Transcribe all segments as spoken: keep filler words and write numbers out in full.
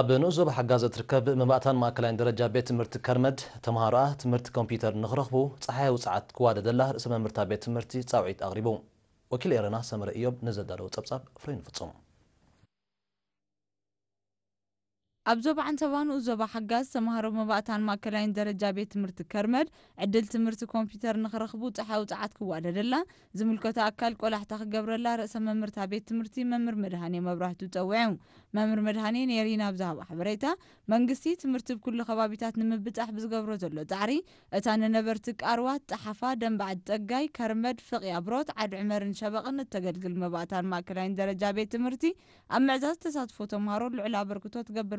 أب نوزو بحجازة تركب مبعتان ماكلان درجة بيت مرت كرمد تمهارات مرت كمبيوتر نغرخبو صحيح وسعة قواد دله اسم مرت بيت مرت صاعيد أغربو وكل إيرنا سمر إيوب نزل دارو تصبصب فرين فتصم. أبزوب عن سوان وزوب حجاز تمهارو مبعتان ماكلان درجة بيت مرت كرمد عدلت مرت كمبيوتر نغرخبو صحيح وسعة قواد دله زملكة أكل كل حتى جبر الله اسم مرت بيت مرت ممر مدهني مبرحتو توعو ممر مدهني نيرينا بزها وحبريتا منقسي تمرتب كل خبابيتات نمبت أحبز قبرو زلو تعري أتانا نبرتك أروات تحفا دم بعد تقاي كرمد فقي أبروت عد عمر شبقن التقلقل مبعتان ماكلين درجة بيت مرتي أم عزاز تساتفو تمهارو العلا بركتو تقبر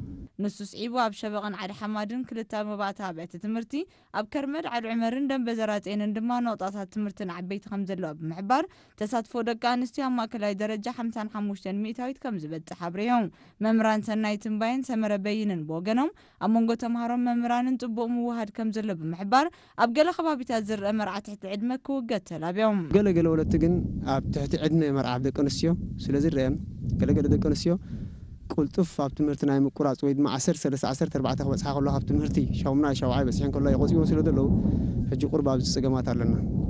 نصوص عيبوا بشبقن على حمادن كل تام بعتها بعت تمرتي أب كرمد على عمرن دم بزرات إن عندما نقطة تمرتن عبيت خمزلو بمعبر تسات فودا كان استيام ماكلة درجة حمسان حموشتن ميتايت كم زبدت حبريهم ممران سنايتن باين سمر بينن بوجنهم أمونجو تمهرم ممران تبوم وواحد كم زلو بمعبر أب جل خباب بتازر أمر تحت عدمك وقتل أبيهم جل جل ولا تجن عب تحت عدم أمر عبد كونسيو سلازر ريم جل جل ده كونسيو قلت فابت مرتنا يم كرات ويد مع عشر سلسة عشر تربعة تخبص حق الله هابت مرتي شو منا شو عايب بس يعني كله يقصي وصل دلو حجي قرب عبد السجمات على لنا.